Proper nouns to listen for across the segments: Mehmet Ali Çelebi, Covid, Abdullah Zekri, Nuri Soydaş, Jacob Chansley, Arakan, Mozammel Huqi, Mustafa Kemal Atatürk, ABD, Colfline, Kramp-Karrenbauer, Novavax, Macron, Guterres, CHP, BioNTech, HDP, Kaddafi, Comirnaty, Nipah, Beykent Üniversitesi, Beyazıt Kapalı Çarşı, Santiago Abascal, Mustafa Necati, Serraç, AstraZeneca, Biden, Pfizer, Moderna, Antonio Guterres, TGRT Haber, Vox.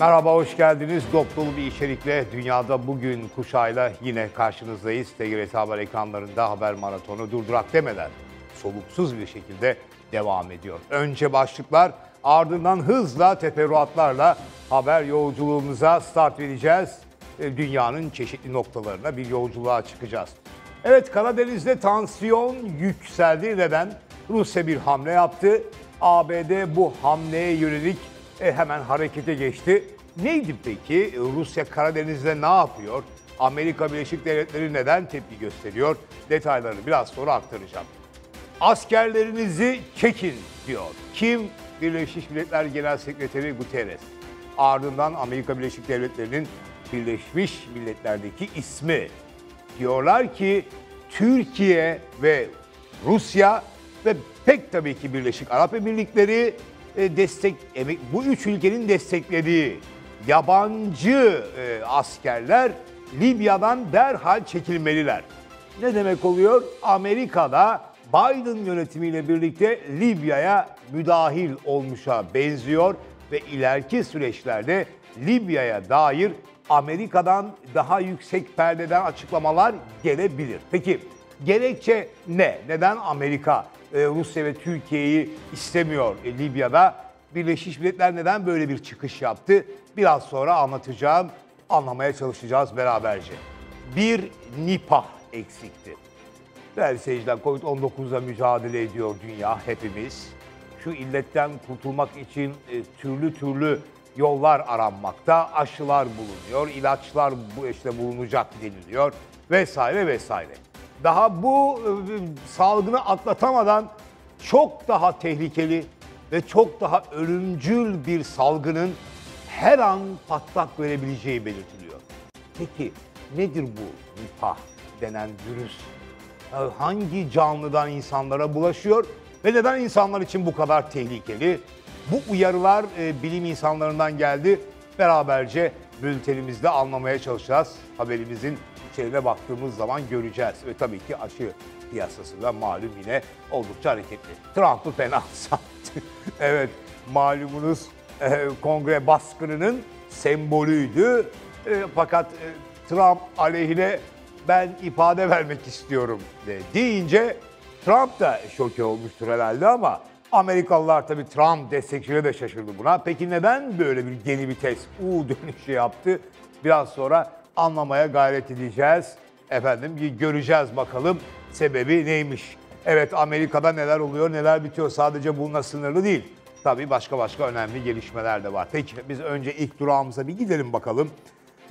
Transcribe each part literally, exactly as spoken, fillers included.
Merhaba, hoş geldiniz. Toplulu bir içerikle Dünya'da Bugün kuşağıyla yine karşınızdayız. T G R T Haber ekranlarında haber maratonu durdurak demeden soluksuz bir şekilde devam ediyor. Önce başlıklar, ardından hızla teferruatlarla haber yolculuğumuza start vereceğiz. Dünyanın çeşitli noktalarına bir yolculuğa çıkacağız. Evet, Karadeniz'de tansiyon yükseldi. Neden? Rusya bir hamle yaptı. A B D bu hamleye yönelik e, hemen harekete geçti. Neydi peki? Rusya Karadeniz'de ne yapıyor? Amerika Birleşik Devletleri neden tepki gösteriyor? Detayları biraz sonra aktaracağım. Askerlerinizi çekin diyor. Kim? Birleşmiş Milletler Genel Sekreteri Guterres. Ardından Amerika Birleşik Devletleri'nin Birleşmiş Milletler'deki ismi. Diyorlar ki Türkiye ve Rusya ve pek tabii ki Birleşik Arap Emirlikleri destek, bu üç ülkenin desteklediği yabancı askerler Libya'dan derhal çekilmeliler. Ne demek oluyor? Amerika'da Biden yönetimiyle birlikte Libya'ya müdahil olmuşa benziyor ve ileriki süreçlerde Libya'ya dair Amerika'dan daha yüksek perdeden açıklamalar gelebilir. Peki gerekçe ne? Neden Amerika Rusya ve Türkiye'yi istemiyor Libya'da? Birleşmiş Milletler neden böyle bir çıkış yaptı? Biraz sonra anlatacağım, anlamaya çalışacağız beraberce. Bir Nipah eksikti. Değerli seyirciler, Covid on dokuzla mücadele ediyor dünya, hepimiz. Şu illetten kurtulmak için türlü türlü yollar aranmakta, aşılar bulunuyor, ilaçlar işte bulunacak deniliyor vesaire vesaire. Daha bu salgını atlatamadan çok daha tehlikeli ve çok daha ölümcül bir salgının her an patlak verebileceği belirtiliyor. Peki nedir bu Nipah denen virüs? Hangi canlıdan insanlara bulaşıyor ve neden insanlar için bu kadar tehlikeli? Bu uyarılar e, bilim insanlarından geldi. Beraberce bültenimizde anlamaya çalışacağız. Haberimizin içeriğine baktığımız zaman göreceğiz. Ve tabii ki aşı piyasası da malum yine oldukça hareketli. Trump'ı fena sattı. Evet, malumunuz e, kongre baskınının sembolüydü. E, fakat e, Trump aleyhine ben ifade vermek istiyorum de, deyince Trump da şoke olmuştur herhalde ama Amerikalılar tabii Trump destekçileri de şaşırdı buna. Peki neden böyle bir geri vites, U dönüşü yaptı? Biraz sonra anlamaya gayret edeceğiz. Efendim, göreceğiz bakalım sebebi neymiş. Evet, Amerika'da neler oluyor, neler bitiyor, sadece bununla sınırlı değil. Tabii başka başka önemli gelişmeler de var. Peki biz önce ilk durağımıza bir gidelim bakalım.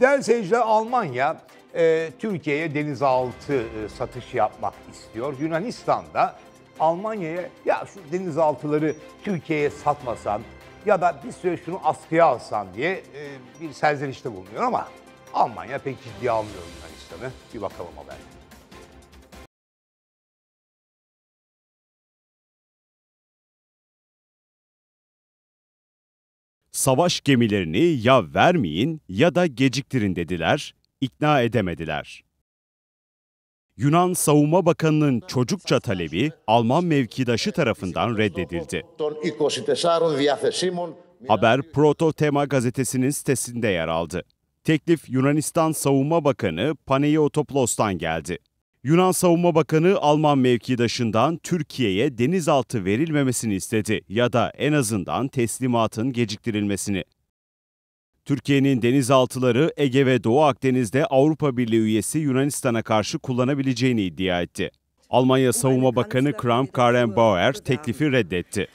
Değerli seyirciler, Almanya e, Türkiye'ye denizaltı e, satışı yapmak istiyor. Yunanistan'da Almanya'ya ya şu denizaltıları Türkiye'ye satmasan ya da bir süre şunu askıya alsan diye e, bir serzenişte bulunuyor ama Almanya pek ciddiye almıyor Yunanistan'ı. Bir bakalım haber. Savaş gemilerini ya vermeyin ya da geciktirin dediler, ikna edemediler. Yunan Savunma Bakanı'nın çocukça talebi Alman mevkidaşı tarafından reddedildi. Haber Proto-Tema gazetesinin sitesinde yer aldı. Teklif Yunanistan Savunma Bakanı Paneiotopoulos'tan geldi. Yunan Savunma Bakanı Alman mevkidaşından Türkiye'ye denizaltı verilmemesini istedi ya da en azından teslimatın geciktirilmesini. Türkiye'nin denizaltıları Ege ve Doğu Akdeniz'de Avrupa Birliği üyesi Yunanistan'a karşı kullanabileceğini iddia etti. Almanya Savunma Bakanı Kramp-Karrenbauer teklifi reddetti.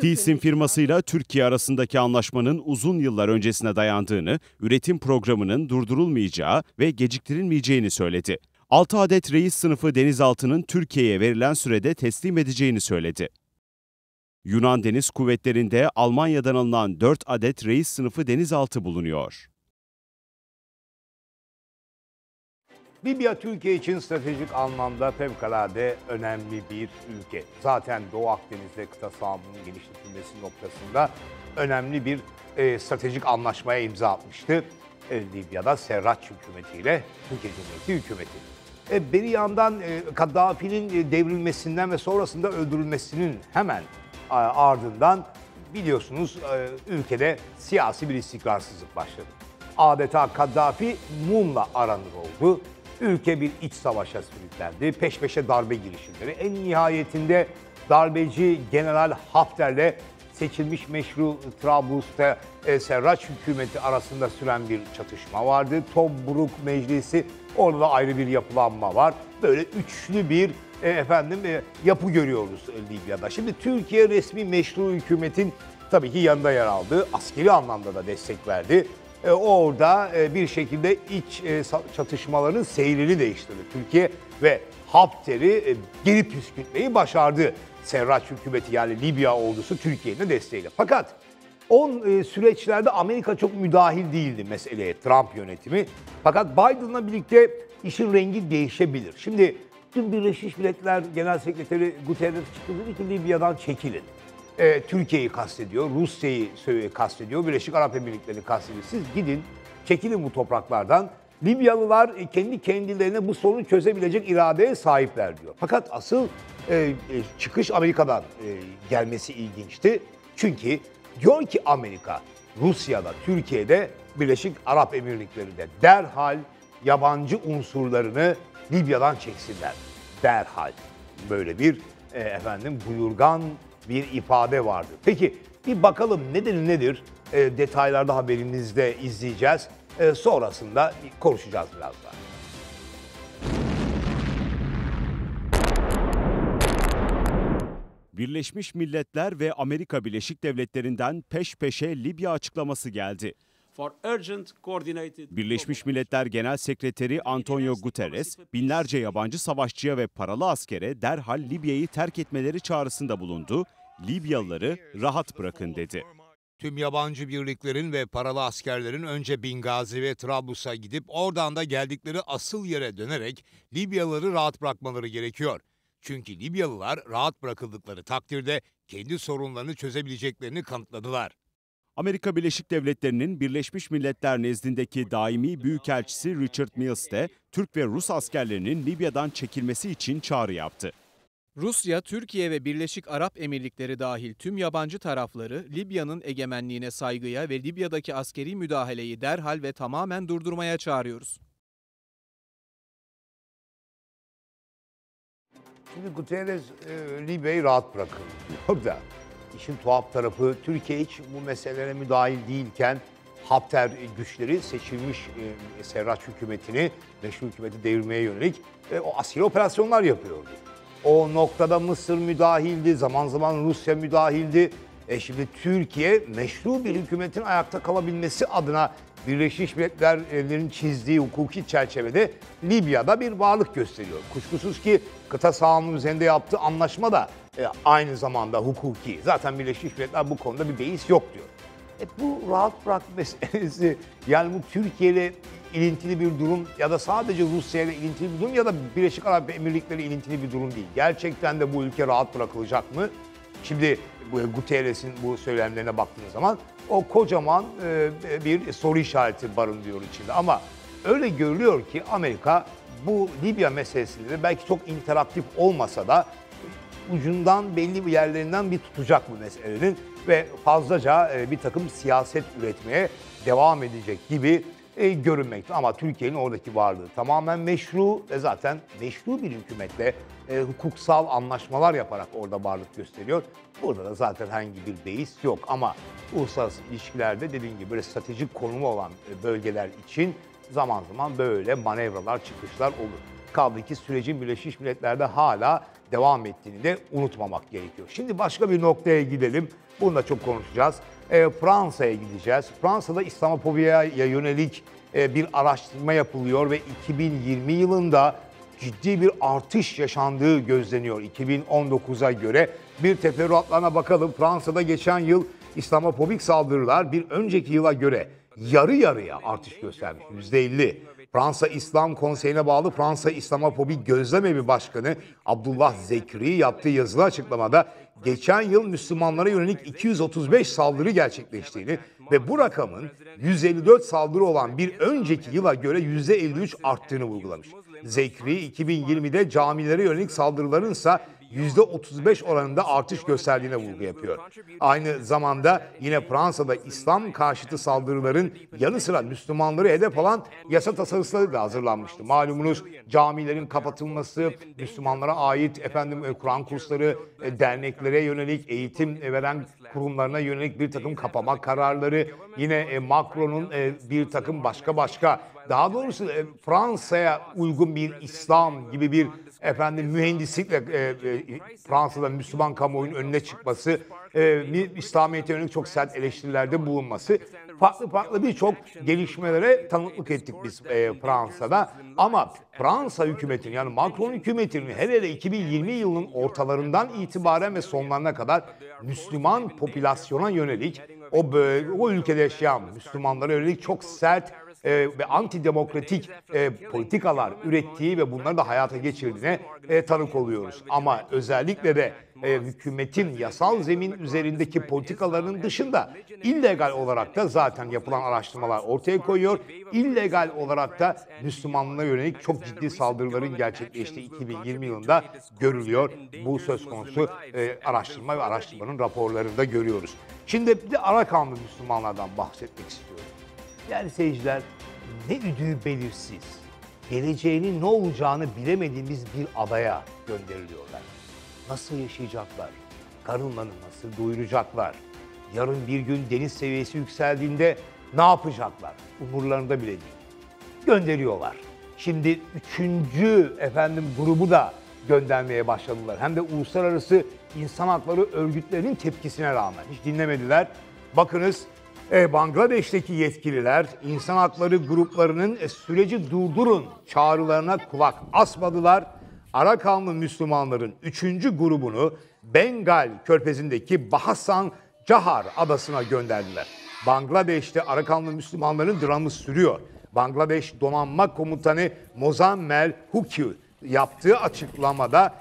Thyssen firmasıyla Türkiye arasındaki anlaşmanın uzun yıllar öncesine dayandığını, üretim programının durdurulmayacağı ve geciktirilmeyeceğini söyledi. altı adet reis sınıfı denizaltının Türkiye'ye verilen sürede teslim edeceğini söyledi. Yunan Deniz Kuvvetleri'nde Almanya'dan alınan dört adet reis sınıfı denizaltı bulunuyor. Libya Türkiye için stratejik anlamda fevkalade önemli bir ülke. Zaten Doğu Akdeniz'de kıta sahanlığının genişletilmesi noktasında önemli bir e, stratejik anlaşmaya imza atmıştı. E, Libya'da Serraç hükümetiyle Türkiye Cumhuriyeti hükümeti. E, bir yandan e, Kaddafi'nin devrilmesinden ve sonrasında öldürülmesinin hemen ardından biliyorsunuz ülkede siyasi bir istikrarsızlık başladı. Adeta Kaddafi mumla aranır oldu. Ülke bir iç savaşa sürüklendi. Peş peşe darbe girişimleri. En nihayetinde darbeci General Haftar'le seçilmiş meşru Trablus'ta e, Serraç hükümeti arasında süren bir çatışma vardı. Tobruk Meclisi, orada ayrı bir yapılanma var. Böyle üçlü bir e, efendim e, yapı görüyoruz Libya'da. Şimdi Türkiye resmi meşru hükümetin tabii ki yanında yer aldı. Askeri anlamda da destek verdi. E, orada e, bir şekilde iç e, çatışmaların seyrini değiştirdi Türkiye ve Hafter'i e, geri püskürtmeyi başardı. Serraç hükümeti, yani Libya ordusu Türkiye'nin desteğiyle. Fakat o e, süreçlerde Amerika çok müdahil değildi meseleye, Trump yönetimi. Fakat Biden'la birlikte işin rengi değişebilir. Şimdi tüm Birleşmiş Milletler Genel Sekreteri Guterres çıktı, dedi ki Libya'dan çekilin. E, Türkiye'yi kastediyor, Rusya'yı kastediyor, Birleşik Arap Emirlikleri'ni kastediyor. Siz gidin, çekilin bu topraklardan. Libyalılar kendi kendilerine bu sorunu çözebilecek iradeye sahipler diyor. Fakat asıl e, çıkış Amerika'dan e, gelmesi ilginçti. Çünkü diyor ki Amerika, Rusya'da, Türkiye'de, Birleşik Arap Emirlikleri'nde derhal yabancı unsurlarını Libya'dan çeksinler. Derhal. Böyle bir e, efendim buyurgan bir ifade vardı. Peki bir bakalım nedeni nedir? E, detaylarda haberimizde izleyeceğiz. Sonrasında konuşacağız biraz daha. Birleşmiş Milletler ve Amerika Birleşik Devletleri'nden peş peşe Libya açıklaması geldi. Birleşmiş Milletler Genel Sekreteri Antonio Guterres, binlerce yabancı savaşçıya ve paralı askere derhal Libya'yı terk etmeleri çağrısında bulundu. Libyalıları rahat bırakın dedi. Tüm yabancı birliklerin ve paralı askerlerin önce Bingazi ve Trablus'a gidip oradan da geldikleri asıl yere dönerek Libyalıları rahat bırakmaları gerekiyor. Çünkü Libyalılar rahat bırakıldıkları takdirde kendi sorunlarını çözebileceklerini kanıtladılar. Amerika Birleşik Devletleri'nin Birleşmiş Milletler nezdindeki daimi büyükelçisi Richard Mills de Türk ve Rus askerlerinin Libya'dan çekilmesi için çağrı yaptı. Rusya, Türkiye ve Birleşik Arap Emirlikleri dahil tüm yabancı tarafları Libya'nın egemenliğine saygıya ve Libya'daki askeri müdahaleyi derhal ve tamamen durdurmaya çağırıyoruz. Şimdi Guterres e, Libya'yı rahat bırakın diyor da işin tuhaf tarafı Türkiye hiç bu meselelere müdahil değilken Hafter güçleri seçilmiş e, Serraç hükümetini, meşru hükümeti devirmeye yönelik e, o askeri operasyonlar yapıyordu. O noktada Mısır müdahildi, zaman zaman Rusya müdahildi. E şimdi Türkiye meşru bir hükümetin ayakta kalabilmesi adına Birleşmiş Milletler'in çizdiği hukuki çerçevede Libya'da bir varlık gösteriyor. Kuşkusuz ki kıta sahanlığı üzerinde yaptığı anlaşma da e, aynı zamanda hukuki. Zaten Birleşmiş Milletler bu konuda bir beis yok diyor. E bu rahat bırak meselesi, yani bu Türkiye ile ilintili bir durum ya da sadece Rusya ile ilintili bir durum ya da Birleşik Arap Emirlikleri ile ilintili bir durum değil. Gerçekten de bu ülke rahat bırakılacak mı? Şimdi Guterres'in bu söylemlerine baktığınız zaman o kocaman bir soru işareti barındırıyor içinde. Ama öyle görülüyor ki Amerika bu Libya meselesinde belki çok interaktif olmasa da ucundan belli bir yerlerinden bir tutacak bu meselenin ve fazlaca bir takım siyaset üretmeye devam edecek gibi E, görünmekte. Ama Türkiye'nin oradaki varlığı tamamen meşru ve zaten meşru bir hükümetle e, hukuksal anlaşmalar yaparak orada varlık gösteriyor. Burada da zaten hangi bir beis yok ama uluslararası ilişkilerde dediğim gibi böyle stratejik konumu olan bölgeler için zaman zaman böyle manevralar, çıkışlar olur. Kaldı ki sürecin Birleşmiş Milletler'de hala devam ettiğini de unutmamak gerekiyor. Şimdi başka bir noktaya gidelim. Bunu da çok konuşacağız. E, Fransa'ya gideceğiz. Fransa'da İslamofobiya yönelik e, bir araştırma yapılıyor ve iki bin yirmi yılında ciddi bir artış yaşandığı gözleniyor iki bin on dokuza göre. Bir teferruatlarına bakalım. Fransa'da geçen yıl İslamofobik saldırılar bir önceki yıla göre yarı yarıya artış göstermiş. yüzde elli. Fransa İslam Konseyi'ne bağlı Fransa İslamofobi Gözlem Evi Başkanı Abdullah Zekri yaptığı yazılı açıklamada geçen yıl Müslümanlara yönelik iki yüz otuz beş saldırı gerçekleştiğini ve bu rakamın yüz elli dört saldırı olan bir önceki yıla göre yüzde elli üç arttığını vurgulamış. Zekri iki bin yirmide camilere yönelik saldırıların ise yüzde otuz beş oranında artış gösterdiğine vurgu yapıyor. Aynı zamanda yine Fransa'da İslam karşıtı saldırıların yanı sıra Müslümanları hedef alan yasa tasarısları da hazırlanmıştı. Malumunuz camilerin kapatılması, Müslümanlara ait efendim Kur'an kursları, derneklere yönelik eğitim veren kurumlarına yönelik bir takım kapama kararları, yine Macron'un bir takım başka başka, daha doğrusu Fransa'ya uygun bir İslam gibi bir efendim mühendislikle e, e, Fransa'da Müslüman kamuoyunun önüne çıkması, e, İslamiyet'e yönelik çok sert eleştirilerde bulunması, farklı farklı birçok gelişmelere tanıklık ettik biz e, Fransa'da. Ama Fransa hükümetinin, yani Macron hükümetinin hele hele iki bin yirmi yılının ortalarından itibaren ve sonlarına kadar Müslüman popülasyona yönelik, o, o ülkede yaşayan Müslümanlara yönelik çok sert E, ve antidemokratik e, politikalar ürettiği ve bunları da hayata geçirdiğine e, tanık oluyoruz. Ama özellikle de e, hükümetin yasal zemin üzerindeki politikaların dışında illegal olarak da zaten yapılan araştırmalar ortaya koyuyor. İllegal olarak da Müslümanlara yönelik çok ciddi saldırıların gerçekleştiği iki bin yirmi yılında görülüyor. Bu söz konusu e, araştırma ve araştırmanın raporlarında görüyoruz. Şimdi bir de Arakanlı Müslümanlardan bahsetmek istiyorum. Değerli seyirciler, ne üdüğü belirsiz, geleceğinin ne olacağını bilemediğimiz bir adaya gönderiliyorlar. Nasıl yaşayacaklar? Karınlarını nasıl doyuracaklar? Yarın bir gün deniz seviyesi yükseldiğinde ne yapacaklar? Umurlarında bile değil. Gönderiyorlar. Şimdi üçüncü efendim grubu da göndermeye başladılar. Hem de uluslararası insan hakları örgütlerinin tepkisine rağmen hiç dinlemediler. Bakınız. Bangladeş'teki yetkililer insan hakları gruplarının süreci durdurun çağrılarına kulak asmadılar. Arakanlı Müslümanların üçüncü grubunu Bengal Körfezi'ndeki Bahasan Cahar adasına gönderdiler. Bangladeş'te Arakanlı Müslümanların dramı sürüyor. Bangladeş Donanma Komutanı Mozammel Huqi yaptığı açıklamada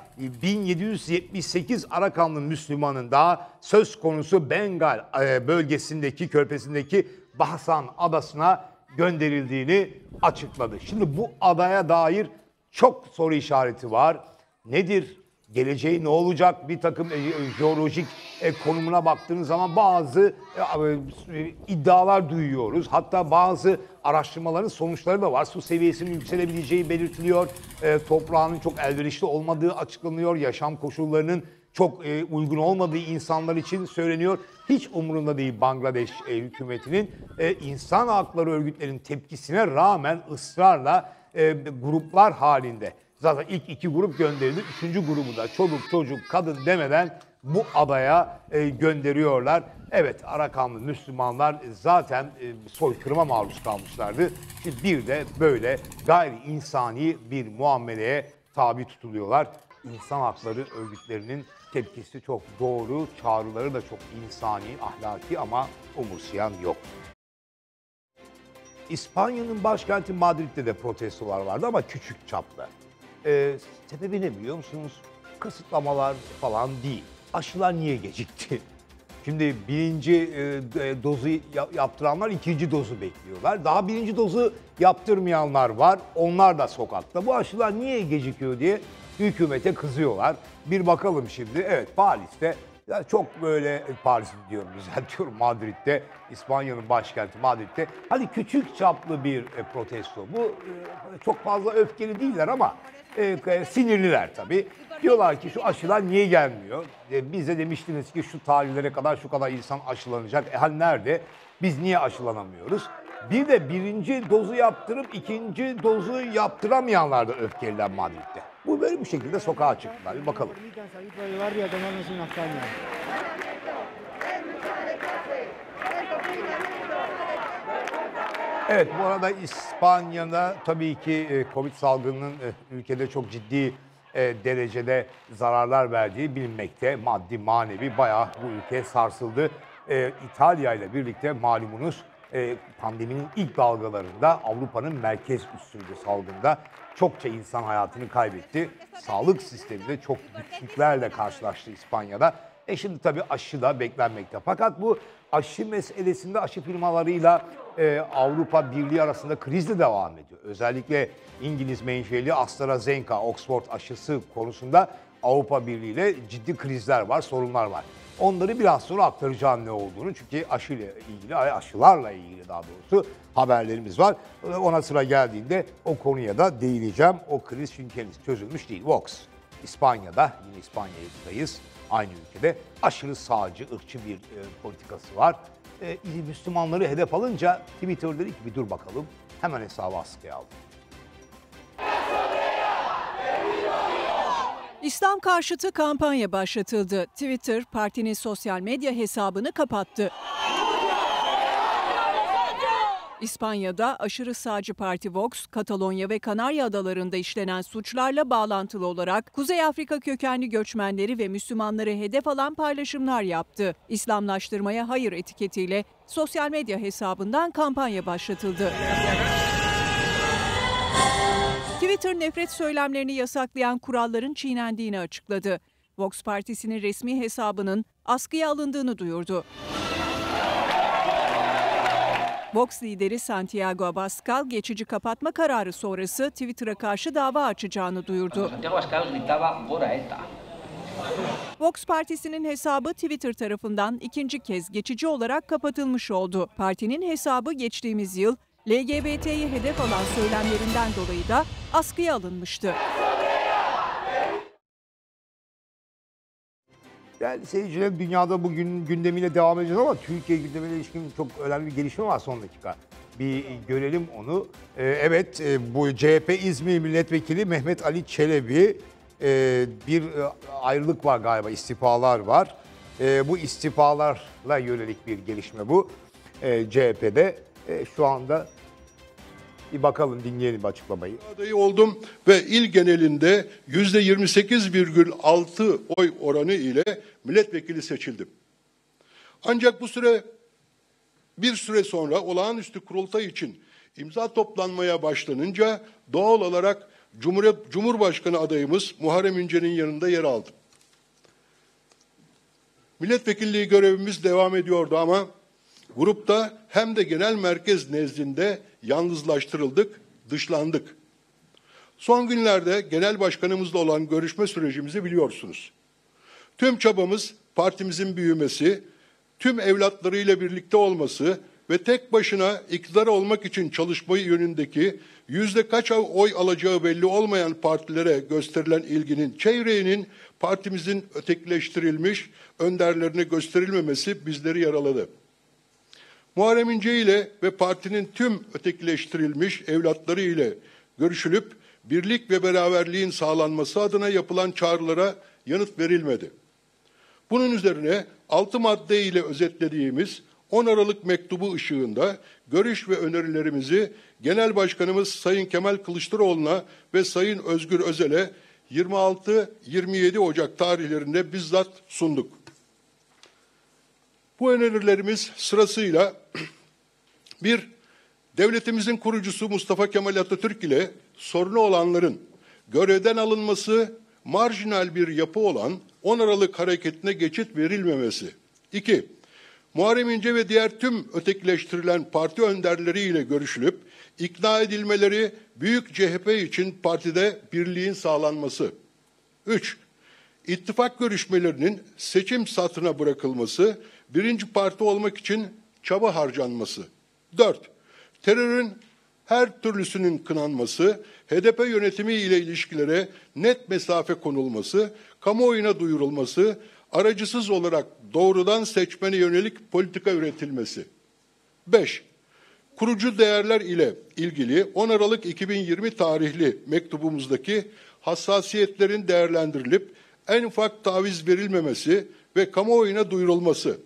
bin yedi yüz yetmiş sekiz Arakanlı Müslümanın daha söz konusu Bengal bölgesindeki, körfezindeki Bahasan adasına gönderildiğini açıkladı. Şimdi bu adaya dair çok soru işareti var. Nedir? Geleceği ne olacak? Bir takım jeolojik konumuna baktığınız zaman bazı iddialar duyuyoruz. Hatta bazı araştırmaların sonuçları da var. Su seviyesinin yükselebileceği belirtiliyor. Toprağın çok elverişli olmadığı açıklanıyor. Yaşam koşullarının çok uygun olmadığı insanlar için söyleniyor. Hiç umurunda değil Bangladeş hükümetinin. İnsan hakları örgütlerinin tepkisine rağmen ısrarla gruplar halinde. Zaten ilk iki grup gönderildi. Üçüncü grubu da çoluk çocuk kadın demeden bu adaya e, gönderiyorlar. Evet, Arakanlı Müslümanlar zaten e, soykırıma maruz kalmışlardı. Şimdi bir de böyle gayri insani bir muameleye tabi tutuluyorlar. İnsan hakları örgütlerinin tepkisi çok doğru, çağrıları da çok insani, ahlaki ama umursayan yok. İspanya'nın başkenti Madrid'de de protestolar vardı ama küçük çapta. Ee, sebebi ne biliyor musunuz? Kısıtlamalar falan değil. Aşılar niye gecikti? Şimdi birinci e, dozu yaptıranlar ikinci dozu bekliyorlar. Daha birinci dozu yaptırmayanlar var. Onlar da sokakta. Bu aşılar niye gecikiyor diye hükümete kızıyorlar. Bir bakalım şimdi. Evet, Paris'te ya çok böyle Paris diyorum, düzeltiyorum. Madrid'de, İspanya'nın başkenti Madrid'de. Hani küçük çaplı bir e, protesto. Bu e, çok fazla öfkeli değiller ama E, sinirliler tabii. Diyorlar ki şu aşılar niye gelmiyor? E, bize demiştiniz ki şu tarihlere kadar şu kadar insan aşılanacak. E, hani nerede? Biz niye aşılanamıyoruz? Bir de birinci dozu yaptırıp ikinci dozu yaptıramayanlar da öfkeliler Madrid'de. Bu böyle bir şekilde sokağa çıktılar. Bir bakalım. Evet, bu arada İspanya'da tabii ki Covid salgınının ülkede çok ciddi derecede zararlar verdiği bilinmekte. Maddi, manevi bayağı bu ülke sarsıldı. İtalya ile birlikte malumunuz pandeminin ilk dalgalarında Avrupa'nın merkez üstüydü salgında. Çokça insan hayatını kaybetti. Sağlık sistemi de çok güçlüklerle karşılaştı İspanya'da. E şimdi tabii aşı da beklenmekte. Fakat bu aşı meselesinde aşı firmalarıyla e, Avrupa Birliği arasında kriz de devam ediyor. Özellikle İngiliz menşeli AstraZeneca, Oxford aşısı konusunda Avrupa Birliği ile ciddi krizler var, sorunlar var. Onları biraz sonra aktaracağım ne olduğunu, çünkü aşıyla ilgili, aşılarla ilgili daha doğrusu haberlerimiz var. Ona sıra geldiğinde o konuya da değineceğim. O kriz çünkü henüz çözülmüş değil. Vox, İspanya'da, yine İspanya'dayız, aynı ülkede aşırı sağcı, ırkçı bir e, politikası var. E, Müslümanları hedef alınca Twitter'da ilk bir dur bakalım, hemen hesabı askıya aldı. İslam karşıtı kampanya başlatıldı. Twitter, partinin sosyal medya hesabını kapattı. İspanya'da aşırı sağcı parti Vox, Katalonya ve Kanarya Adaları'nda işlenen suçlarla bağlantılı olarak Kuzey Afrika kökenli göçmenleri ve Müslümanları hedef alan paylaşımlar yaptı. İslamlaştırmaya hayır etiketiyle sosyal medya hesabından kampanya başlatıldı. Twitter nefret söylemlerini yasaklayan kuralların çiğnendiğini açıkladı. Vox Partisi'nin resmi hesabının askıya alındığını duyurdu. Vox lideri Santiago Abascal geçici kapatma kararı sonrası Twitter'a karşı dava açacağını duyurdu. Vox Partisi'nin hesabı Twitter tarafından ikinci kez geçici olarak kapatılmış oldu. Partinin hesabı geçtiğimiz yıl L G B T'yi hedef alan söylemlerinden dolayı da askıya alınmıştı. Yani seyirciler, dünyada bugün gündemiyle devam edeceğiz ama Türkiye gündemiyle ilişkin çok önemli bir gelişme var son dakika. Bir görelim onu. Ee, evet, bu C H P İzmir Milletvekili Mehmet Ali Çelebi, e, bir ayrılık var galiba, istifalar var. E, bu istifalarla yönelik bir gelişme bu e, C H P'de. E, şu anda bir bakalım, dinleyelim açıklamayı. Adayı oldum ve il genelinde yüzde yirmi sekiz virgül altı oy oranı ile milletvekili seçildim. Ancak bu süre bir süre sonra olağanüstü kurultay için imza toplanmaya başlanınca doğal olarak Cumhur, Cumhurbaşkanı adayımız Muharrem İnce'nin yanında yer aldım. Milletvekilliği görevimiz devam ediyordu ama grupta hem de genel merkez nezdinde yalnızlaştırıldık, dışlandık. Son günlerde genel başkanımızla olan görüşme sürecimizi biliyorsunuz. Tüm çabamız partimizin büyümesi, tüm evlatlarıyla birlikte olması ve tek başına iktidar olmak için çalışmayı yönündeki yüzde kaç oy alacağı belli olmayan partilere gösterilen ilginin çeyreğinin partimizin ötekileştirilmiş önderlerine gösterilmemesi bizleri yaraladı. Muharrem İnce ile ve partinin tüm ötekileştirilmiş evlatları ile görüşülüp birlik ve beraberliğin sağlanması adına yapılan çağrılara yanıt verilmedi. Bunun üzerine altı madde ile özetlediğimiz on Aralık mektubu ışığında görüş ve önerilerimizi Genel Başkanımız Sayın Kemal Kılıçdaroğlu'na ve Sayın Özgür Özel'e yirmi altı yirmi yedi Ocak tarihlerinde bizzat sunduk. Bu önerilerimiz sırasıyla bir, devletimizin kurucusu Mustafa Kemal Atatürk ile sorunu olanların görevden alınması, marjinal bir yapı olan on Aralık hareketine geçit verilmemesi. İki, Muharrem İnce ve diğer tüm ötekileştirilen parti önderleri ile görüşülüp ikna edilmeleri, büyük C H P için partide birliğin sağlanması. Üç, ittifak görüşmelerinin seçim satına bırakılması, birinci parti olmak için çaba harcanması. Dört, terörün her türlüsünün kınanması, H D P yönetimi ile ilişkilere net mesafe konulması, kamuoyuna duyurulması, aracısız olarak doğrudan seçmene yönelik politika üretilmesi. Beş, kurucu değerler ile ilgili on Aralık iki bin yirmi tarihli mektubumuzdaki hassasiyetlerin değerlendirilip en ufak taviz verilmemesi ve kamuoyuna duyurulması.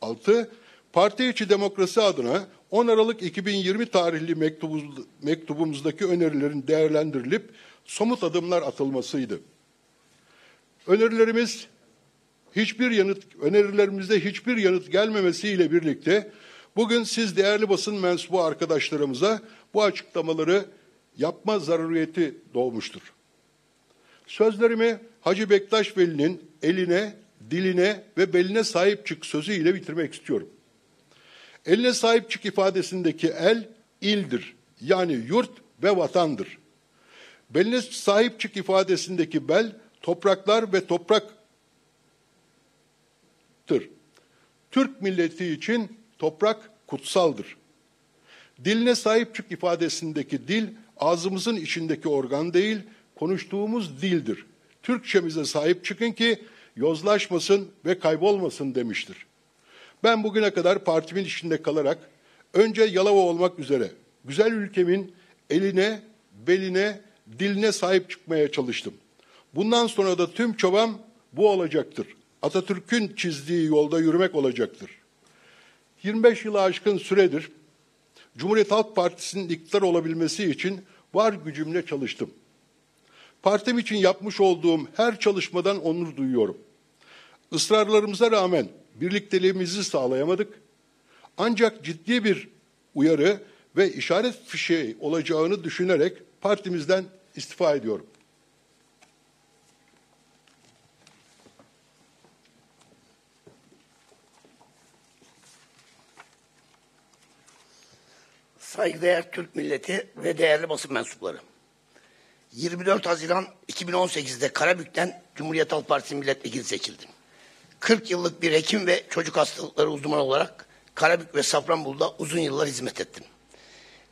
Altı, parti içi demokrasi adına on Aralık iki bin yirmi tarihli mektubumuz, mektubumuzdaki önerilerin değerlendirilip somut adımlar atılmasıydı. Önerilerimiz hiçbir yanıt, önerilerimizde hiçbir yanıt gelmemesiyle birlikte bugün siz değerli basın mensubu arkadaşlarımıza bu açıklamaları yapma zaruriyeti doğmuştur. Sözlerimi Hacı Bektaş Veli'nin eline, diline ve beline sahip çık sözüyle bitirmek istiyorum. Eline sahip çık ifadesindeki el, ildir. Yani yurt ve vatandır. Beline sahip çık ifadesindeki bel, topraklar ve topraktır. Türk milleti için toprak kutsaldır. Diline sahip çık ifadesindeki dil, ağzımızın içindeki organ değil, konuştuğumuz dildir. Türkçemize sahip çıkın ki yozlaşmasın ve kaybolmasın demiştir. Ben bugüne kadar partimin içinde kalarak, önce Yalova olmak üzere güzel ülkemin eline, beline, diline sahip çıkmaya çalıştım. Bundan sonra da tüm çabam bu olacaktır. Atatürk'ün çizdiği yolda yürümek olacaktır. yirmi beş yılı aşkın süredir Cumhuriyet Halk Partisi'nin iktidar olabilmesi için var gücümle çalıştım. Partim için yapmış olduğum her çalışmadan onur duyuyorum. Israrlarımıza rağmen birlikteliğimizi sağlayamadık. Ancak ciddi bir uyarı ve işaret fişeği olacağını düşünerek partimizden istifa ediyorum. Saygıdeğer Türk milleti ve değerli basın mensupları. yirmi dört Haziran iki bin on sekiz'de Karabük'ten Cumhuriyet Halk Partisi milletvekili seçildim. kırk yıllık bir hekim ve çocuk hastalıkları uzmanı olarak Karabük ve Safranbolu'da uzun yıllar hizmet ettim.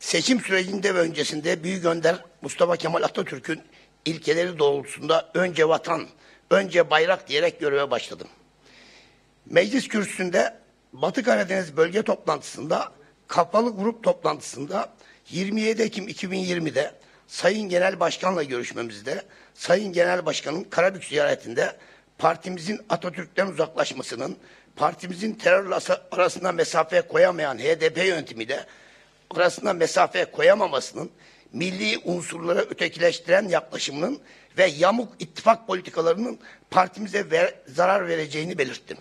Seçim sürecinde ve öncesinde Büyük Önder Mustafa Kemal Atatürk'ün ilkeleri doğrultusunda önce vatan, önce bayrak diyerek göreve başladım. Meclis kürsüsünde Batı Karadeniz bölge toplantısında, kapalı grup toplantısında, yirmi yedi Ekim iki bin yirmi'de Sayın Genel Başkan'la görüşmemizde, Sayın Genel Başkan'ın Karabük ziyaretinde partimizin Atatürk'ten uzaklaşmasının, partimizin terörle arasında mesafe koyamayan H D P yönetimiyle arasında mesafe koyamamasının, milli unsurları ötekileştiren yaklaşımının ve yamuk ittifak politikalarının partimize ver, zarar vereceğini belirttim.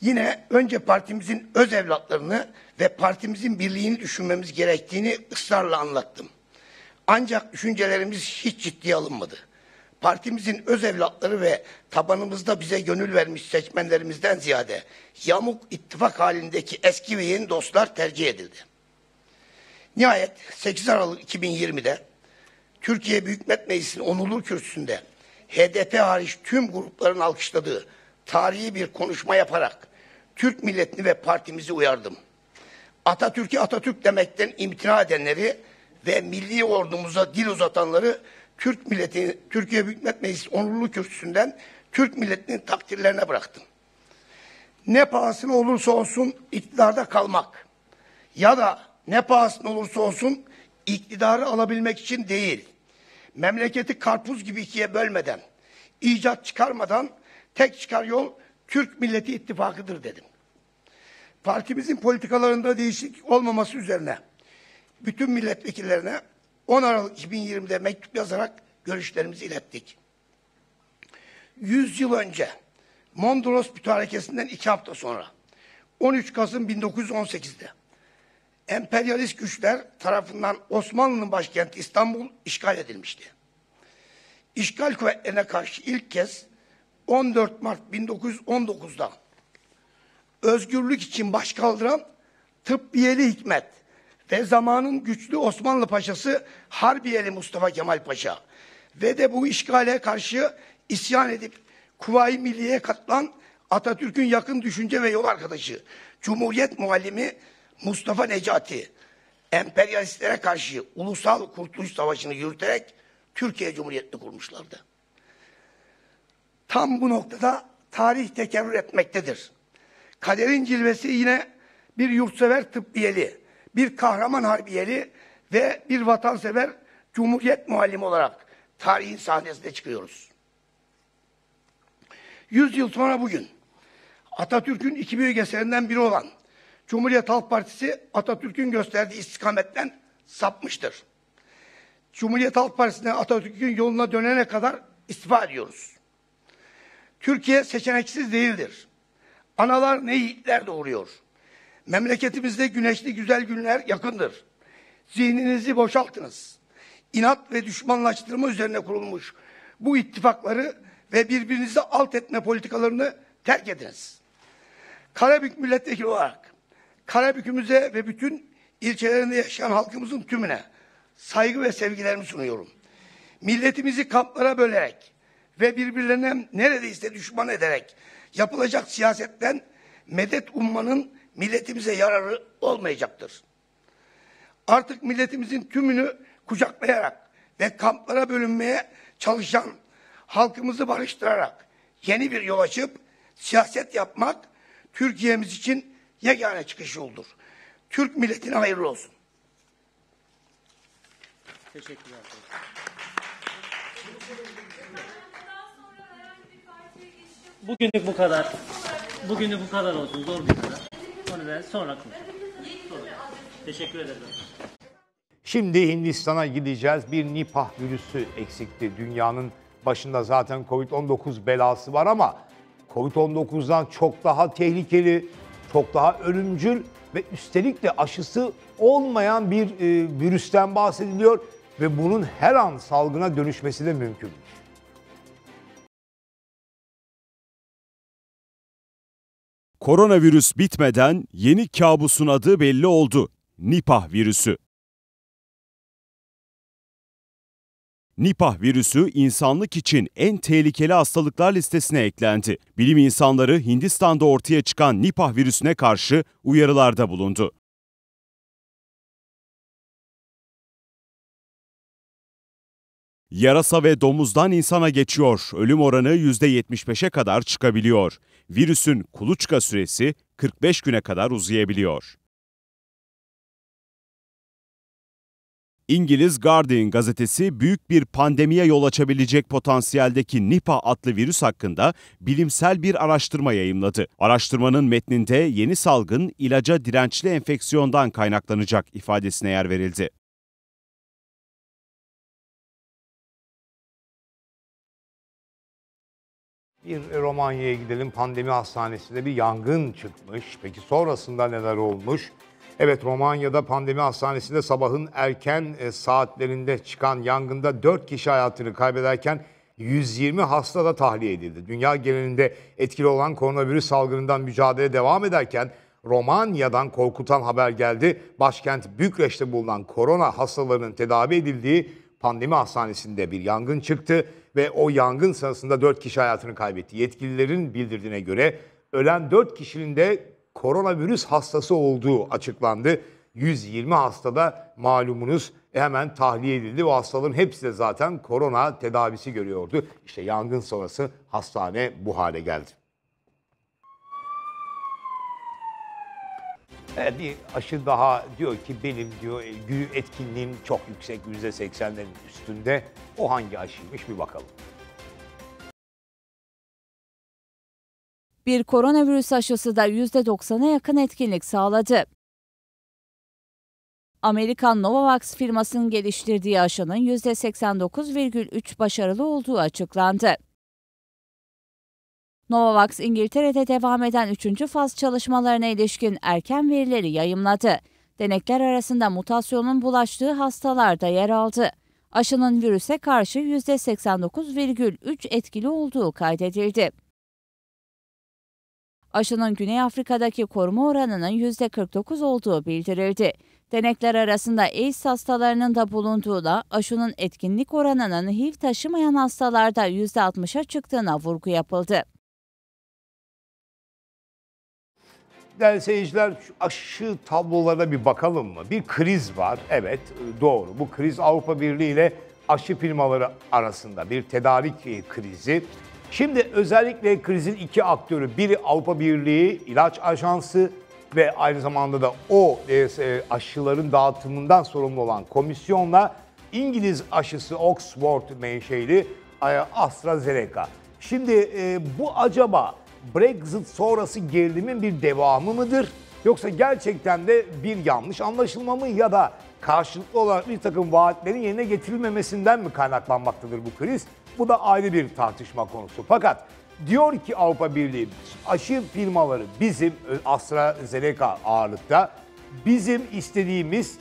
Yine önce partimizin öz evlatlarını ve partimizin birliğini düşünmemiz gerektiğini ısrarla anlattım. Ancak düşüncelerimiz hiç ciddiye alınmadı. Partimizin öz evlatları ve tabanımızda bize gönül vermiş seçmenlerimizden ziyade yamuk ittifak halindeki eski ve yeni dostlar tercih edildi. Nihayet sekiz Aralık iki bin yirmi'de Türkiye Büyük Millet Meclisi'nin onurlu kürsüsünde H D P hariç tüm grupların alkışladığı tarihi bir konuşma yaparak Türk milletini ve partimizi uyardım. Atatürk'ü Atatürk demekten imtina edenleri ve milli ordumuza dil uzatanları Türk milletini, Türkiye Büyük Millet Meclisi onurlu kürsüsünden Türk milletinin takdirlerine bıraktım. Ne pahasına olursa olsun iktidarda kalmak ya da ne pahasına olursa olsun iktidarı alabilmek için değil, memleketi karpuz gibi ikiye bölmeden, icat çıkarmadan tek çıkar yol Türk Milleti ittifakıdır dedim. Partimizin politikalarında değişiklik olmaması üzerine bütün milletvekillerine on Aralık iki bin yirmi'de mektup yazarak görüşlerimizi ilettik. yüz yıl önce Mondros Büt Harekesi'nden iki hafta sonra on üç Kasım bin dokuz yüz on sekiz'de emperyalist güçler tarafından Osmanlı'nın başkenti İstanbul işgal edilmişti. İşgal kuvvetlerine karşı ilk kez on dört Mart bin dokuz yüz on dokuz'da özgürlük için baş kaldıran Tıbbiyeli Hikmet ve zamanın güçlü Osmanlı Paşası Harbiyeli Mustafa Kemal Paşa ve de bu işgale karşı isyan edip Kuvayi Milliye'ye katılan Atatürk'ün yakın düşünce ve yol arkadaşı Cumhuriyet muallimi Mustafa Necati emperyalistlere karşı Ulusal Kurtuluş Savaşı'nı yürüterek Türkiye Cumhuriyeti'ni kurmuşlardı. Tam bu noktada tarih tekerrür etmektedir. Kaderin cilvesi yine bir yurtsever tıbbiyeli, bir kahraman harbiyeli ve bir vatansever Cumhuriyet muallimi olarak tarihin sahnesine çıkıyoruz. Yüz yıl sonra bugün Atatürk'ün iki büyük eserinden biri olan Cumhuriyet Halk Partisi Atatürk'ün gösterdiği istikametten sapmıştır. Cumhuriyet Halk Partisi'ne Atatürk'ün yoluna dönene kadar istifa ediyoruz. Türkiye seçeneksiz değildir. Analar ne yiğitler doğuruyor. Memleketimizde güneşli güzel günler yakındır. Zihninizi boşaltınız. İnat ve düşmanlaştırma üzerine kurulmuş bu ittifakları ve birbirinizi alt etme politikalarını terk ediniz. Karabük milletvekili olarak Karabük'ümüze ve bütün ilçelerinde yaşayan halkımızın tümüne saygı ve sevgilerimi sunuyorum. Milletimizi kamplara bölerek ve birbirlerine neredeyse düşman ederek yapılacak siyasetten medet ummanın milletimize yararı olmayacaktır. Artık milletimizin tümünü kucaklayarak ve kamplara bölünmeye çalışan halkımızı barıştırarak yeni bir yol açıp siyaset yapmak Türkiye'miz için yegane çıkış yoldur. Türk milletine hayırlı olsun. Teşekkürler. Bugünlük bu kadar. Bugünlük bu kadar olsun. Zor bir kadar. Onu ben sonra konuşalım. Teşekkür ederim. Şimdi Hindistan'a gideceğiz. Bir Nipah virüsü eksikti. Dünyanın başında zaten Covid on dokuz belası var ama Covid on dokuzdan çok daha tehlikeli, çok daha ölümcül ve üstelik de aşısı olmayan bir e, virüsten bahsediliyor ve bunun her an salgına dönüşmesi de mümkün. Koronavirüs bitmeden yeni kabusun adı belli oldu. Nipah virüsü. Nipah virüsü insanlık için en tehlikeli hastalıklar listesine eklendi. Bilim insanları Hindistan'da ortaya çıkan Nipah virüsüne karşı uyarılarda bulundu. Yarasa ve domuzdan insana geçiyor. Ölüm oranı yüzde yetmiş beşe kadar çıkabiliyor. Virüsün kuluçka süresi kırk beş güne kadar uzayabiliyor. İngiliz Guardian gazetesi büyük bir pandemiye yol açabilecek potansiyeldeki Nipah adlı virüs hakkında bilimsel bir araştırma yayımladı. Araştırmanın metninde yeni salgın ilaca dirençli enfeksiyondan kaynaklanacak ifadesine yer verildi. Bir Romanya'ya gidelim. Pandemi hastanesinde bir yangın çıkmış. Peki sonrasında neler olmuş? Evet, Romanya'da pandemi hastanesinde sabahın erken saatlerinde çıkan yangında dört kişi hayatını kaybederken yüz yirmi hasta da tahliye edildi. Dünya genelinde etkili olan koronavirüs salgınından mücadele devam ederken Romanya'dan korkutan haber geldi. Başkent Bükreş'te bulunan korona hastalarının tedavi edildiği pandemi hastanesinde bir yangın çıktı ve o yangın sırasında dört kişi hayatını kaybetti. Yetkililerin bildirdiğine göre ölen dört kişinin de koronavirüs hastası olduğu açıklandı. yüz yirmi hasta da malumunuz hemen tahliye edildi. O hastaların hepsi de zaten korona tedavisi görüyordu. İşte yangın sonrası hastane bu hale geldi. Evet, bir aşı daha diyor ki benim diyor etkinliğim çok yüksek, yüzde seksenlerin üstünde. O hangi aşıymış bir bakalım. Bir koronavirüs aşısı da yüzde doksana yakın etkinlik sağladı. Amerikan Novavax firmasının geliştirdiği aşının yüzde seksen dokuz virgül üç başarılı olduğu açıklandı. Novavax, İngiltere'de devam eden üçüncü faz çalışmalarına ilişkin erken verileri yayımladı. Denekler arasında mutasyonun bulaştığı hastalar da yer aldı. Aşının virüse karşı yüzde seksen dokuz virgül üç etkili olduğu kaydedildi. Aşının Güney Afrika'daki koruma oranının yüzde kırk dokuz olduğu bildirildi. Denekler arasında AIDS hastalarının da bulunduğuna, aşının etkinlik oranının H I V taşımayan hastalarda yüzde altmışa çıktığına vurgu yapıldı. Değerli seyirciler, şu aşı tablolarına bir bakalım mı? Bir kriz var, evet doğru. Bu kriz Avrupa Birliği ile aşı firmaları arasında bir tedarik krizi. Şimdi özellikle krizin iki aktörü, biri Avrupa Birliği İlaç Ajansı ve aynı zamanda da o aşıların dağıtımından sorumlu olan komisyonla İngiliz aşısı Oxford menşeli AstraZeneca. Şimdi bu acaba Brexit sonrası gerilimin bir devamı mıdır? Yoksa gerçekten de bir yanlış anlaşılma mı ya da karşılıklı olarak bir takım vaatlerin yerine getirilmemesinden mi kaynaklanmaktadır bu kriz? Bu da ayrı bir tartışma konusu. Fakat diyor ki Avrupa Birliği aşı firmaları bizim AstraZeneca ağırlıkta bizim istediğimiz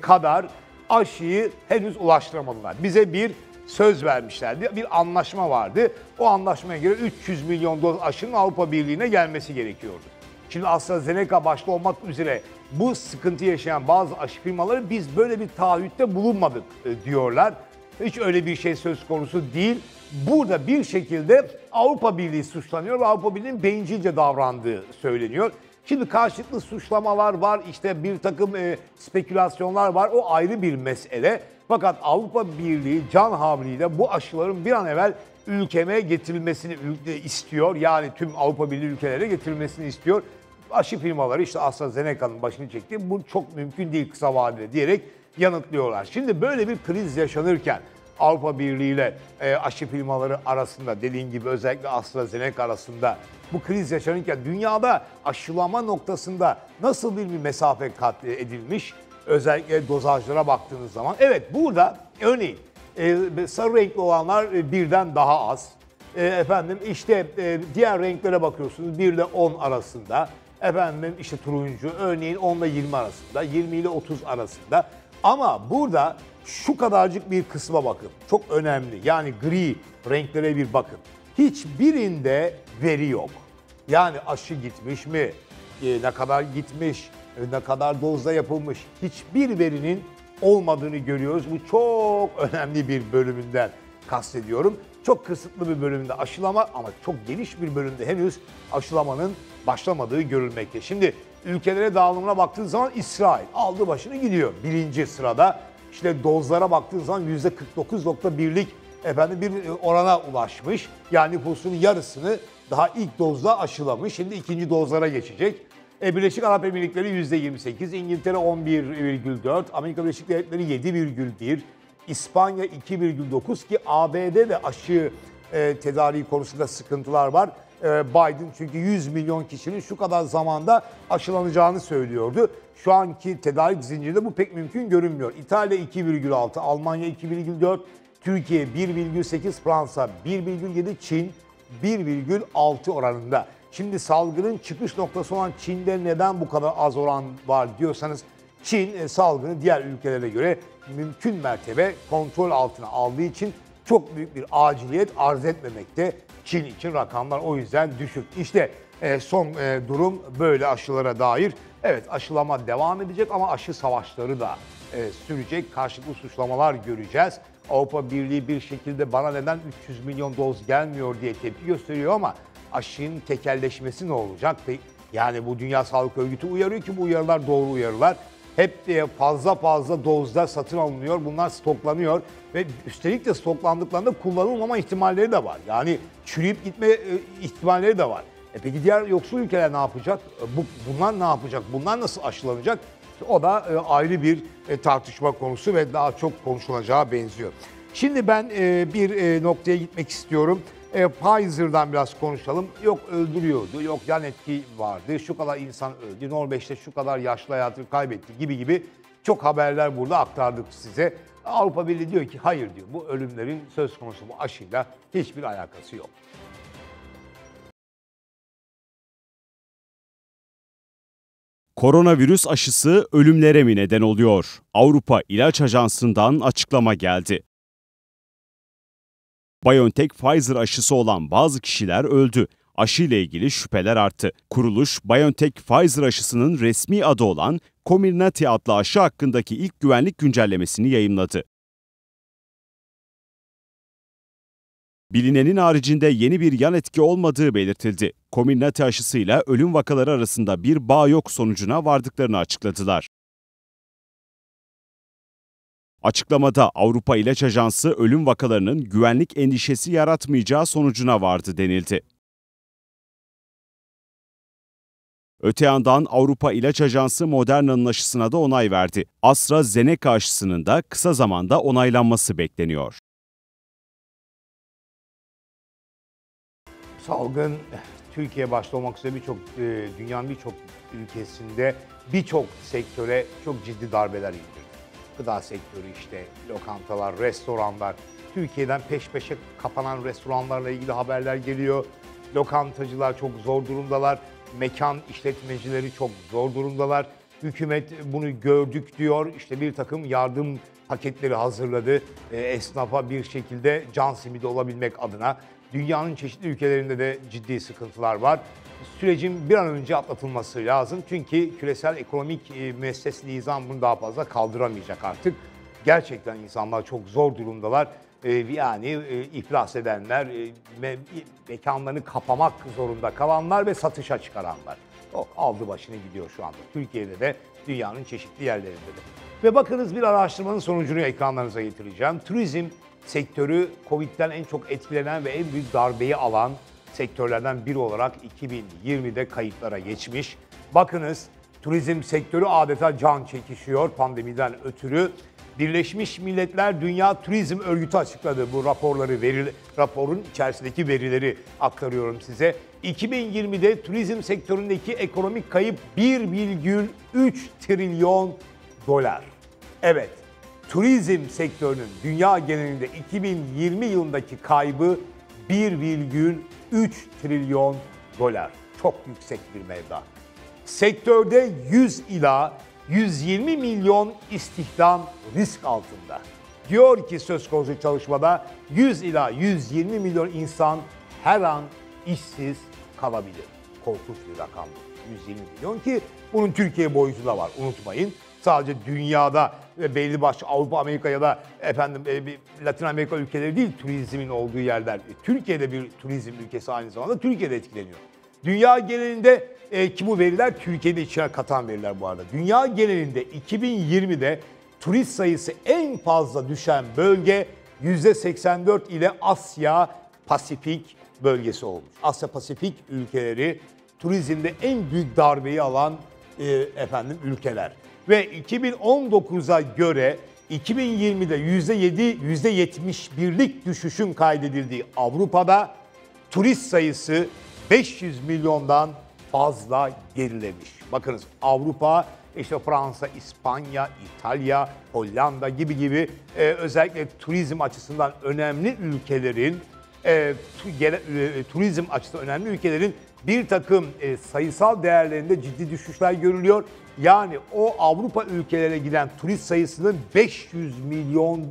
kadar aşıyı henüz ulaştıramadılar. Bize bir söz vermişlerdi. Bir anlaşma vardı. O anlaşmaya göre üç yüz milyon doz aşının Avrupa Birliği'ne gelmesi gerekiyordu. Şimdi AstraZeneca başta olmak üzere bu sıkıntı yaşayan bazı aşı firmaları biz böyle bir taahhütte bulunmadık diyorlar. Hiç öyle bir şey söz konusu değil. Burada bir şekilde Avrupa Birliği suçlanıyor ve Avrupa Birliği'nin bencilce davrandığı söyleniyor. Şimdi karşılıklı suçlamalar var, işte bir takım e, spekülasyonlar var, o ayrı bir mesele. Fakat Avrupa Birliği can havliyle bu aşıların bir an evvel ülkeme getirilmesini istiyor. Yani tüm Avrupa Birliği ülkelere getirilmesini istiyor. Aşı firmaları, işte AstraZeneca'nın başını çekti, bu çok mümkün değil kısa vadede diyerek yanıtlıyorlar. Şimdi böyle bir kriz yaşanırken Avrupa Birliği ile e, aşı firmaları arasında, dediğin gibi özellikle AstraZeneca arasında bu kriz yaşanırken dünyada aşılama noktasında nasıl bir, bir mesafe kat edilmiş? Özellikle dozajlara baktığınız zaman. Evet, burada örneğin e, sarı renkli olanlar e, birden daha az. E, efendim işte e, diğer renklere bakıyorsunuz bir ile on arasında. Efendim işte turuncu örneğin on ile yirmi arasında, yirmi ile otuz arasında. Ama burada şu kadarcık bir kısma bakın. Çok önemli. Yani gri renklere bir bakın. Hiçbirinde veri yok. Yani aşı gitmiş mi? E, ne kadar gitmiş? E, ne kadar dozda yapılmış? Hiçbir verinin olmadığını görüyoruz. Bu çok önemli bir bölümünden kastediyorum. Çok kısıtlı bir bölümde aşılama ama çok geniş bir bölümde henüz aşılamanın başlamadığı görülmekte. Şimdi ülkelere dağılımına baktığınız zaman İsrail aldı başını gidiyor. Birinci sırada. İşte dozlara baktığınız zaman yüzde kırk dokuz virgül bir'lik efendim bir orana ulaşmış. Yani nüfusun yarısını daha ilk dozla aşılamış. Şimdi ikinci dozlara geçecek. E, Birleşik Arap Emirlikleri yüzde yirmi sekiz, İngiltere on bir virgül dört, Amerika Birleşik Devletleri yedi virgül bir, İspanya iki virgül dokuz ki A B D de aşı e, tedariği konusunda sıkıntılar var. Biden çünkü yüz milyon kişinin şu kadar zamanda aşılanacağını söylüyordu. Şu anki tedarik zincirinde bu pek mümkün görünmüyor. İtalya iki virgül altı, Almanya iki virgül dört, Türkiye bir virgül sekiz, Fransa bir virgül yedi, Çin bir virgül altı oranında. Şimdi salgının çıkış noktası olan Çin'de neden bu kadar az oran var diyorsanız, Çin salgını diğer ülkelere göre mümkün mertebe kontrol altına aldığı için çok büyük bir aciliyet arz etmemekte. Çin için rakamlar o yüzden düşük. İşte son durum böyle aşılara dair. Evet, aşılama devam edecek ama aşı savaşları da sürecek. Karşılıklı suçlamalar göreceğiz. Avrupa Birliği bir şekilde bana neden üç yüz milyon doz gelmiyor diye tepki gösteriyor ama aşının tekelleşmesi ne olacak? Yani bu Dünya Sağlık Örgütü uyarıyor ki bu uyarılar doğru uyarılar. Hep fazla fazla dozda satın alınıyor. Bunlar stoklanıyor ve üstelik de stoklandıklarında kullanılmama ihtimalleri de var. Yani çürüyüp gitme ihtimalleri de var. E peki diğer yoksul ülkeler ne yapacak? Bunlar ne yapacak? Bunlar nasıl aşılanacak? O da ayrı bir tartışma konusu ve daha çok konuşulacağı benziyor. Şimdi ben bir noktaya gitmek istiyorum. E, Pfizer'dan biraz konuşalım. Yok öldürüyordu, yok yan etki vardı, şu kadar insan öldü, Norveç'te şu kadar yaşlı hayatını kaybetti gibi gibi çok haberler burada aktardık size. Avrupa Birliği diyor ki hayır diyor, bu ölümlerin söz konusu bu aşıyla hiçbir alakası yok. Koronavirüs aşısı ölümlere mi neden oluyor? Avrupa İlaç Ajansı'ndan açıklama geldi. BioNTech Pfizer aşısı olan bazı kişiler öldü. Aşı ile ilgili şüpheler arttı. Kuruluş, BioNTech Pfizer aşısının resmi adı olan Comirnaty adlı aşı hakkındaki ilk güvenlik güncellemesini yayımladı. Bilinenin haricinde yeni bir yan etki olmadığı belirtildi. Comirnaty aşısıyla ölüm vakaları arasında bir bağ yok sonucuna vardıklarını açıkladılar. Açıklamada Avrupa İlaç Ajansı ölüm vakalarının güvenlik endişesi yaratmayacağı sonucuna vardı denildi. Öte yandan Avrupa İlaç Ajansı Moderna'nın aşısına da onay verdi. AstraZeneca aşısının da kısa zamanda onaylanması bekleniyor. Salgın Türkiye başta olmak üzere birçok dünyanın birçok ülkesinde birçok sektöre çok ciddi darbeler indirdi. Gıda sektörü, işte lokantalar, restoranlar, Türkiye'den peş peşe kapanan restoranlarla ilgili haberler geliyor. Lokantacılar çok zor durumdalar, mekan işletmecileri çok zor durumdalar. Hükümet bunu gördük diyor, işte bir takım yardım paketleri hazırladı e, esnafa bir şekilde can simidi olabilmek adına. Dünyanın çeşitli ülkelerinde de ciddi sıkıntılar var. Sürecin bir an önce atlatılması lazım. Çünkü küresel ekonomik müesses nizam bunu daha fazla kaldıramayacak artık. gerçekten insanlar çok zor durumdalar. Ee, yani e, iflas edenler, e, me, mekanlarını kapamak zorunda kalanlar ve satışa çıkaranlar. O aldı başını gidiyor şu anda. Türkiye'de de, dünyanın çeşitli yerlerinde de. Ve bakınız, bir araştırmanın sonucunu ekranlarınıza getireceğim. Turizm sektörü Covid'den en çok etkilenen ve en büyük darbeyi alan sektörlerden biri olarak iki bin yirmide kayıtlara geçmiş. Bakınız, turizm sektörü adeta can çekişiyor pandemiden ötürü. Birleşmiş Milletler Dünya Turizm Örgütü açıkladı bu raporları, veri, raporun içerisindeki verileri aktarıyorum size. iki bin yirmide turizm sektöründeki ekonomik kayıp bir virgül üç trilyon dolar. Evet, turizm sektörünün dünya genelinde iki bin yirmi yılındaki kaybı bir virgül üç trilyon dolar. Çok yüksek bir mevda. Sektörde yüz ila yüz yirmi milyon istihdam risk altında. Diyor ki söz konusu çalışmada yüz ila yüz yirmi milyon insan her an işsiz kalabilir. Korkunç bir rakam bu. yüz yirmi milyon ki bunun Türkiye boyutu da var, unutmayın. Sadece dünyada belli başlı Avrupa, Amerika ya da efendim Latin Amerika ülkeleri değil turizmin olduğu yerler. Türkiye'de bir turizm ülkesi aynı zamanda, Türkiye'de etkileniyor. Dünya genelinde e, ki bu veriler Türkiye'de içine katan veriler bu arada. Dünya genelinde iki bin yirmide turist sayısı en fazla düşen bölge yüzde seksen dört ile Asya Pasifik bölgesi olmuş. Asya Pasifik ülkeleri turizmde en büyük darbeyi alan e, efendim ülkeler. Ve iki bin on dokuza göre iki bin yirmide yüzde yedi yüzde yetmiş birlik düşüşün kaydedildiği Avrupa'da turist sayısı beş yüz milyondan fazla gerilemiş. Bakınız, Avrupa, işte Fransa, İspanya, İtalya, Hollanda gibi gibi e, özellikle turizm açısından önemli ülkelerin e, turizm açısından önemli ülkelerin bir takım e, sayısal değerlerinde ciddi düşüşler görülüyor. Yani o Avrupa ülkelerine giden turist sayısının beş yüz milyon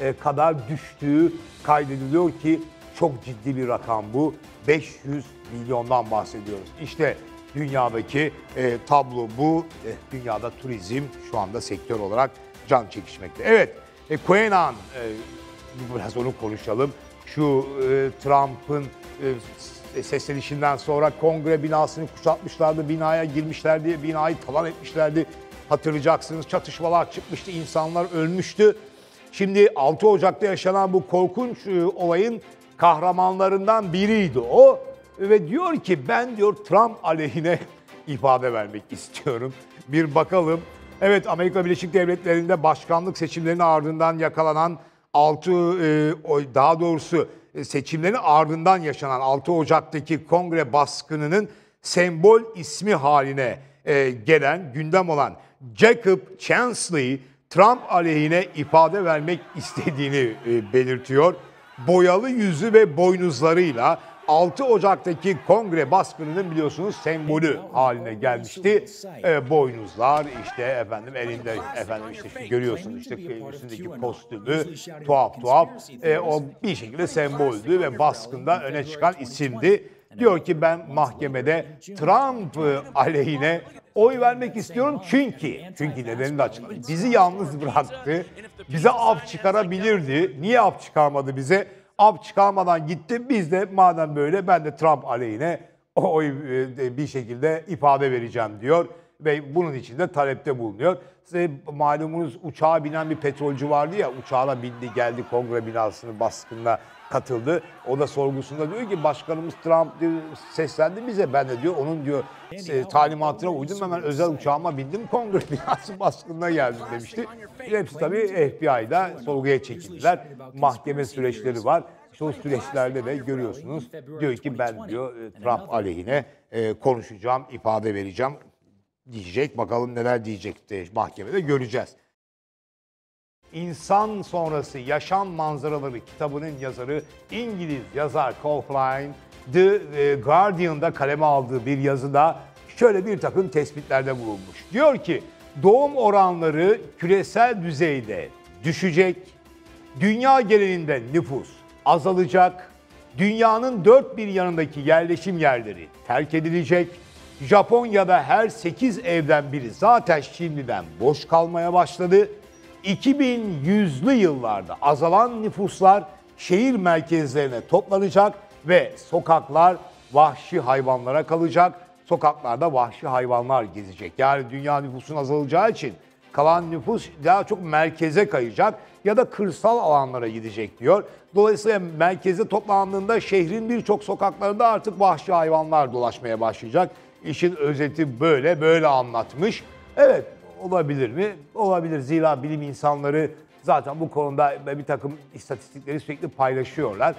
e, kadar düştüğü kaydediliyor ki çok ciddi bir rakam bu. beş yüz milyondan bahsediyoruz. İşte dünyadaki e, tablo bu. E, dünyada turizm şu anda sektör olarak can çekişmekte. Evet, e, Quenan, e, biraz onu konuşalım. Şu e, Trump'ın e, seslenişinden sonra kongre binasını kuşatmışlardı, binaya girmişlerdi, binayı talan etmişlerdi. Hatırlayacaksınız, çatışmalar çıkmıştı, insanlar ölmüştü. Şimdi altı Ocak'ta yaşanan bu korkunç e, olayın kahramanlarından biriydi o ve diyor ki ben diyor Trump aleyhine ifade vermek istiyorum. Bir bakalım. Evet, Amerika Birleşik Devletleri'nde başkanlık seçimlerinin ardından yakalanan altı daha doğrusu seçimlerin ardından yaşanan altı Ocak'taki kongre baskınının sembol ismi haline gelen, gündem olan Jacob Chansley Trump aleyhine ifade vermek istediğini belirtiyor. Boyalı yüzü ve boynuzlarıyla altı Ocak'taki kongre baskınının biliyorsunuz sembolü haline gelmişti. E, boynuzlar, işte efendim elinde, efendim işte görüyorsunuz işte üstündeki kostümü tuhaf tuhaf. E, o bir şekilde semboldü ve baskında öne çıkan isimdi. Diyor ki ben mahkemede Trump aleyhine oy vermek istiyorum çünkü, çünkü nedenini de açıkladı. Bizi yalnız bıraktı, bize af çıkarabilirdi. Niye af çıkarmadı bize? Af çıkarmadan gitti, biz de madem böyle ben de Trump aleyhine oy bir şekilde ifade vereceğim diyor. Ve bunun için de talepte bulunuyor. Size malumunuz uçağa binen bir petrolcü vardı ya, uçağına bindi geldi kongre binasının baskınına katıldı. O da sorgusunda diyor ki başkanımız Trump diyor, seslendi bize, ben de diyor onun diyor talimatına uydum, hemen özel uçağıma bindim, kongre binası baskınına geldim demişti. Hepsi tabii F B I'da sorguya çekildiler. Mahkeme süreçleri var. İşte o süreçlerde de görüyorsunuz diyor ki ben diyor Trump aleyhine konuşacağım, ifade vereceğim diyecek. Bakalım neler diyecekti mahkemede, göreceğiz. İnsan Sonrası Yaşam Manzaraları kitabının yazarı İngiliz yazar Colfline, The Guardian'da kaleme aldığı bir yazıda şöyle bir takım tespitlerde bulunmuş. Diyor ki doğum oranları küresel düzeyde düşecek, dünya genelinde nüfus azalacak, dünyanın dört bir yanındaki yerleşim yerleri terk edilecek, Japonya'da her sekiz evden biri zaten şimdiden boş kalmaya başladı. iki bin yüzlü yıllarda azalan nüfuslar şehir merkezlerine toplanacak ve sokaklar vahşi hayvanlara kalacak. Sokaklarda vahşi hayvanlar gezecek. Yani dünya nüfusun azalacağı için kalan nüfus daha çok merkeze kayacak ya da kırsal alanlara gidecek diyor. Dolayısıyla merkeze toplandığında şehrin birçok sokaklarında artık vahşi hayvanlar dolaşmaya başlayacak. İşin özeti böyle, böyle anlatmış. Evet, olabilir mi? Olabilir. Zira bilim insanları zaten bu konuda bir takım istatistikleri sürekli paylaşıyorlar.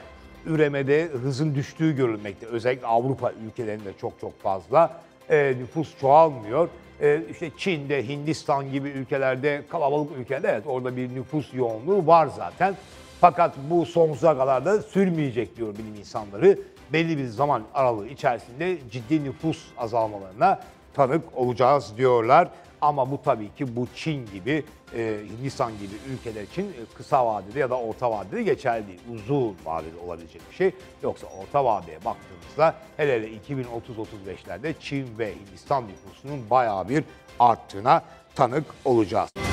Üremede hızın düştüğü görülmekte. Özellikle Avrupa ülkelerinde çok çok fazla e, nüfus çoğalmıyor. E, işte Çin'de, Hindistan gibi ülkelerde, kalabalık ülkelerde evet orada bir nüfus yoğunluğu var zaten. Fakat bu sonsuza kadar da sürmeyecek diyor bilim insanları. Belli bir zaman aralığı içerisinde ciddi nüfus azalmalarına tanık olacağız diyorlar. Ama bu tabii ki bu Çin gibi, e, Hindistan gibi ülkeler için e, kısa vadede ya da orta vadede geçerli değil. Uzun vadede olabilecek bir şey. Yoksa orta vadeye baktığımızda hele hele iki bin otuz otuz beşlerde Çin ve Hindistan nüfusunun bayağı bir arttığına tanık olacağız.